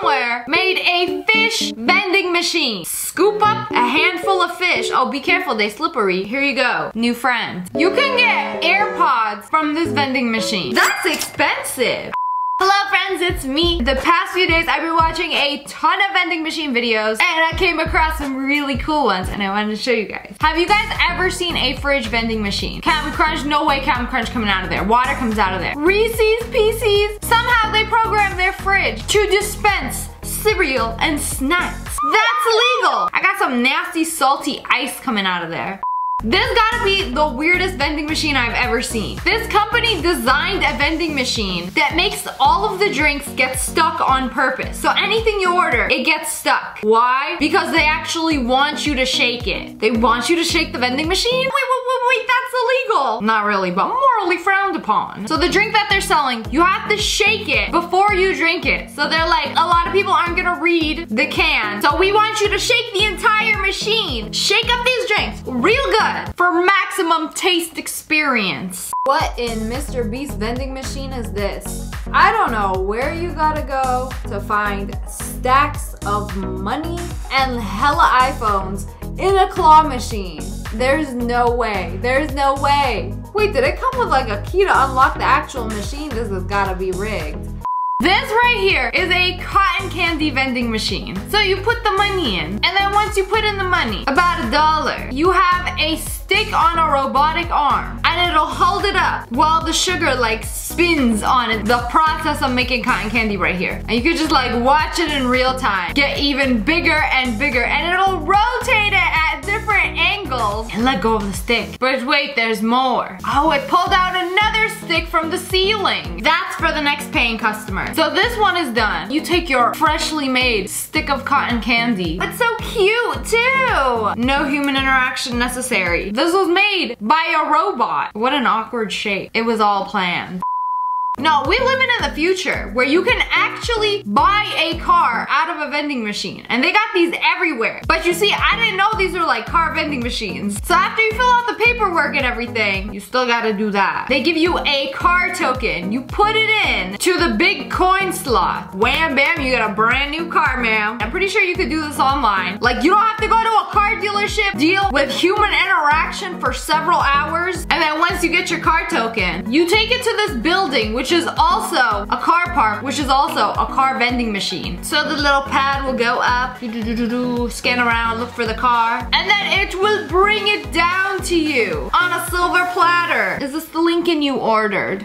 somewhere made a fish vending machine. Scoop up a handful of fish. Oh, be careful, they're slippery. Here you go, new friend. You can get AirPods from this vending machine. That's expensive. Hello friends, it's me. The past few days I've been watching a ton of vending machine videos and I came across some really cool ones and I wanted to show you guys. Have you guys ever seen a fridge vending machine? Cap'n Crunch, no way Cap'n Crunch coming out of there. Water comes out of there. Reese's Pieces, somehow they program their fridge to dispense cereal and snacks. That's illegal. I got some nasty salty ice coming out of there. This gotta be the weirdest vending machine I've ever seen. This company designed a vending machine that makes all of the drinks get stuck on purpose. So anything you order, it gets stuck. Why? Because they actually want you to shake it. They want you to shake the vending machine? Wait, that's illegal. Not really, but morally frowned upon. So the drink that they're selling, you have to shake it before you drink it. So they're like, a lot of people aren't gonna read the can. So we want you to shake the entire machine. Shake up these drinks, real good. For maximum taste experience. What in Mr. Beast's vending machine is this? I don't know where you gotta go to find stacks of money and hella iPhones in a claw machine. There's no way. There's no way. Wait, did it come with like a key to unlock the actual machine? This has gotta be rigged. This right here is a cotton candy vending machine. So you put the money in, and then once you put in the money, about $1, you have a stick on a robotic arm, and it'll hold it up while the sugar like spins on it. The process of making cotton candy right here. And you can just like watch it in real time, get even bigger and bigger, and it'll rotate it at different angles and let go of the stick. But wait, there's more. Oh, it pulled out another stick from the ceiling. That's for the next paying customer. So this one is done. You take your freshly made stick of cotton candy. It's so cute too. No human interaction necessary. This was made by a robot. What an awkward shape. It was all planned. No, we live in the future where you can actually buy a car out of a vending machine. And they got these everywhere. But you see, I didn't know these were like car vending machines. So after you fill out the paperwork and everything, you still gotta do that. They give you a car token. You put it in to the big coin slot. Wham bam, you got a brand new car, ma'am. I'm pretty sure you could do this online. Like, you don't have to go to a car dealership, deal with human interaction for several hours. And then once you get your car token, you take it to this building, which is also a car park, which is also a car vending machine. So the little pad will go up, scan around, look for the car, and then it will bring it down to you on a silver platter. Is this the Lincoln you ordered?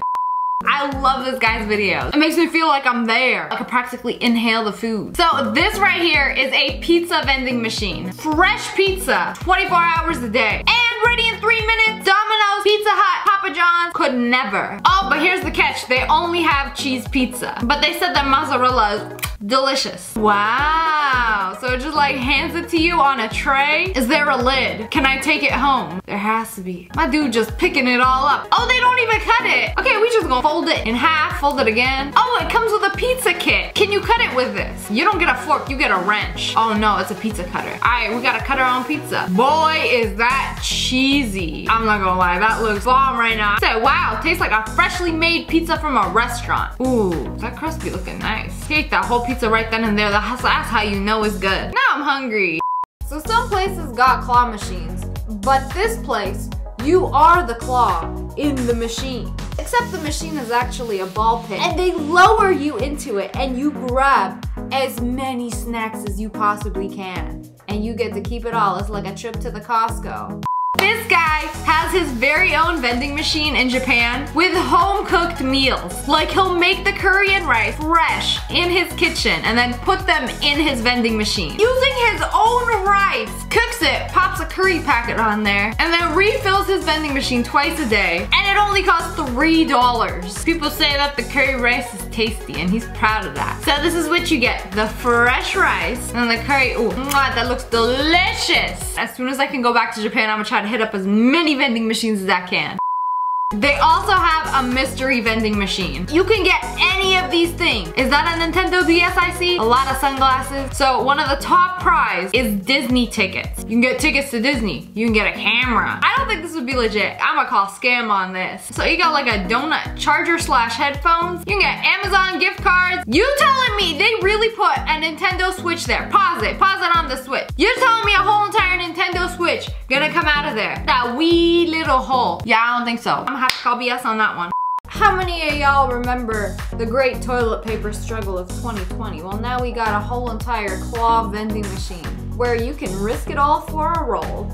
I love this guy's videos. It makes me feel like I'm there. I could practically inhale the food. So this right here is a pizza vending machine. Fresh pizza, 24 hours a day. And ready in 3 minutes, Domino's, Pizza Hut, Papa John's, could never. Oh, but here's the catch. They only have cheese pizza. But they said that mozzarella is delicious. Wow, so it just like hands it to you on a tray. Is there a lid? Can I take it home? There has to be. My dude just picking it all up. Oh, they don't even cut it. Okay, we just gonna fold it in half, fold it again. Oh, it comes with a pizza kit. Can you cut it with this? You don't get a fork, you get a wrench. Oh no, it's a pizza cutter. All right, we gotta cut our own pizza. Boy, is that cheesy. I'm not gonna lie, that looks bomb right now. I said, wow, tastes like a freshly made pizza from a restaurant. Ooh, that crust be looking nice. Take that whole pizza right then and there. That's how you know it's good. Now I'm hungry. So some places got claw machines, but this place, you are the claw in the machine. Except the machine is actually a ball pit, and they lower you into it, and you grab as many snacks as you possibly can. And you get to keep it all. It's like a trip to the Costco. This guy has his very own vending machine in Japan with home-cooked meals. Like, he'll make the curry and rice fresh in his kitchen and then put them in his vending machine. Using his own rice, cooks it, pops a curry packet on there, and then refills his vending machine twice a day. And it only costs $3. People say that the curry rice is tasty, and he's proud of that. So this is what you get. The fresh rice and the curry. Ooh, that looks delicious. As soon as I can go back to Japan, I'm gonna try to hit up as many vending machines as I can. They also have a mystery vending machine. You can get any of these things. Is that a Nintendo DS I see? A lot of sunglasses. So one of the top prize is Disney tickets. You can get tickets to Disney. You can get a camera. I don't think this would be legit. I'm gonna call scam on this. So you got like a donut charger / headphones. You can get Amazon gift cards. You telling me they really put a Nintendo Switch there. Pause it on the Switch. You're telling me a whole entire Nintendo Switch gonna come out of there? That wee little hole. Yeah, I don't think so. I'm gonna have to call BS on that one. How many of y'all remember the great toilet paper struggle of 2020? Well, now we got a whole entire claw vending machine where you can risk it all for a roll.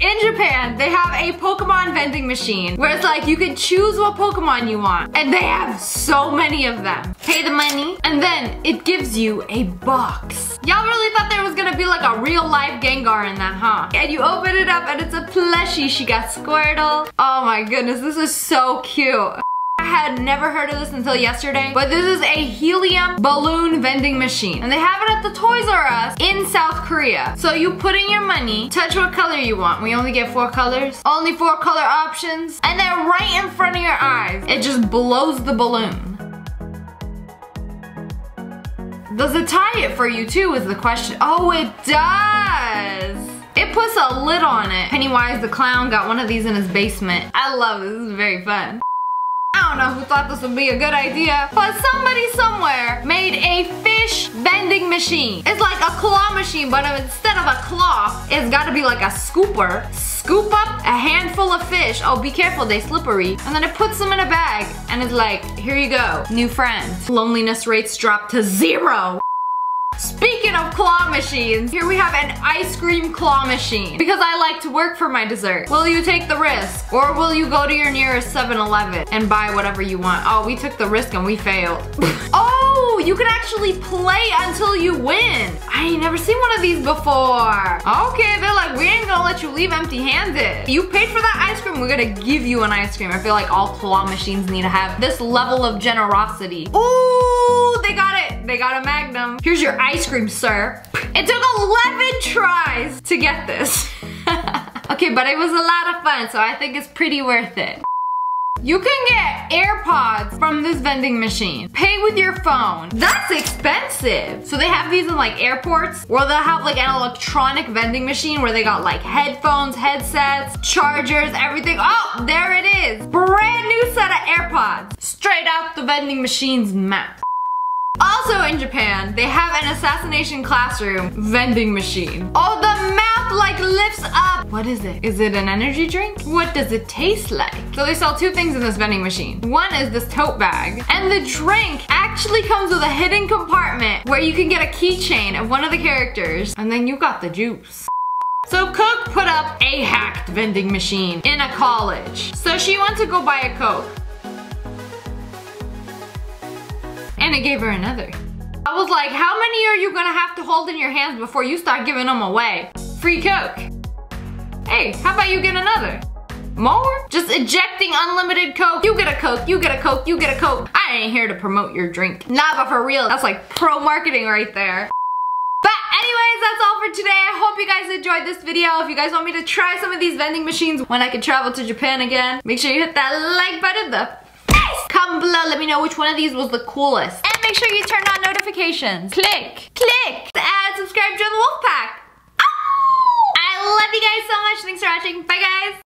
In Japan, they have a Pokemon vending machine where it's like you can choose what Pokemon you want, and they have so many of them. Pay the money, and then it gives you a box. Y'all really thought there was gonna be like a real life Gengar in that, huh? And you open it up and it's a plushie. She got Squirtle. Oh my goodness, this is so cute. I had never heard of this until yesterday, but this is a helium balloon vending machine. And they have it at the Toys R Us in South Korea. So you put in your money, touch what color you want. We only get 4 colors, only 4 color options. And they're right in front of your eyes. It just blows the balloon. Does it tie it for you too is the question. Oh, it does. It puts a lid on it. Pennywise the clown got one of these in his basement. I love it, this is very fun. I don't know who thought this would be a good idea, but somebody somewhere made a fish vending machine. It's like a claw machine, but instead of a claw, it's gotta be like a scooper. Scoop up a handful of fish. Oh, be careful, they slippery. And then it puts them in a bag, and it's like, here you go, new friends. Loneliness rates drop to 0. Speaking of claw machines, here we have an ice cream claw machine because I like to work for my dessert. Will you take the risk or will you go to your nearest 7-Eleven and buy whatever you want? Oh, we took the risk and we failed. Oh, you can actually play until you win. I ain't never seen one of these before. Okay, they're like, we ain't gonna let you leave empty-handed. You paid for that ice cream, we're gonna give you an ice cream. I feel like all claw machines need to have this level of generosity. Ooh, they got it. They got a Magnum. Here's your ice cream. Ice cream, sir. It took 11 tries to get this. Okay, but it was a lot of fun, so I think it's pretty worth it. You can get AirPods from this vending machine. Pay with your phone. That's expensive. So they have these in like airports where they'll have like an electronic vending machine where they got like headphones, headsets, chargers, everything. Oh, there it is. Brand new set of AirPods. Straight out the vending machine's mouth. Also in Japan, they have an assassination classroom vending machine. Oh, the mouth like lifts up. What is it? Is it an energy drink? What does it taste like? So they sell 2 things in this vending machine. One is this tote bag, and the drink actually comes with a hidden compartment where you can get a keychain of one of the characters, and then you got the juice. So Coke put up a hacked vending machine in a college. So she went to go buy a Coke. And it gave her another. I was like, how many are you gonna have to hold in your hands before you start giving them away? Free Coke. Hey, how about you get another? More? Just ejecting unlimited Coke. You get a Coke, you get a Coke, you get a Coke. I ain't here to promote your drink. Nah, but for real, that's like pro marketing right there. But anyways, that's all for today. I hope you guys enjoyed this video. If you guys want me to try some of these vending machines when I can travel to Japan again, make sure you hit that like button, the comment below, let me know which one of these was the coolest. And make sure you turn on notifications. Click, click, and subscribe to the Wolf Pack. Oh! I love you guys so much. Thanks for watching. Bye, guys.